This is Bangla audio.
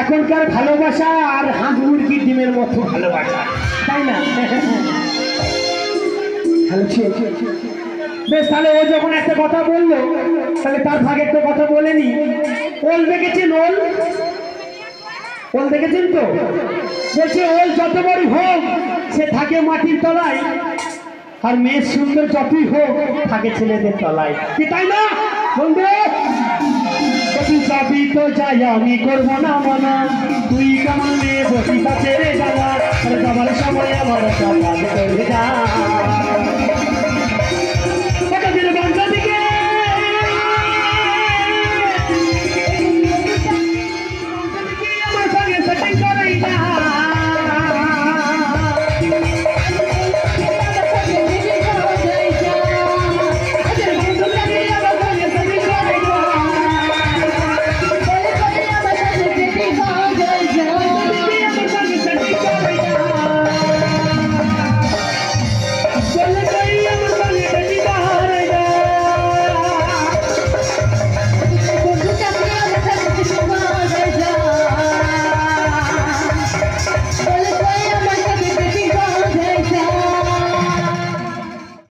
এখনকার ভালোবাসা আর হাঁস মুরগির ডিমের মতো ভালোবাসা, তাই না? বেশ, তাহলে ও যখন একটা কথা বললো, তাহলে তার ভাগে একটা কথা বলেনি। ওল দেখেছেন? ওল ওল দেখেছেন তো? বলছে ওল যত বড়ই হোক সে থাকে মাটির তলায়, আর মেয়ের সুন্দর যতই হোক থাকে ছেলেদের তলায়, কি তাই না বন্ধু? যাবি তো যাই, আমি করবো না মানা, তুই কেমন মেয়ে বসি তা ছেড়ে যাওয়া, যাবার সময় আমার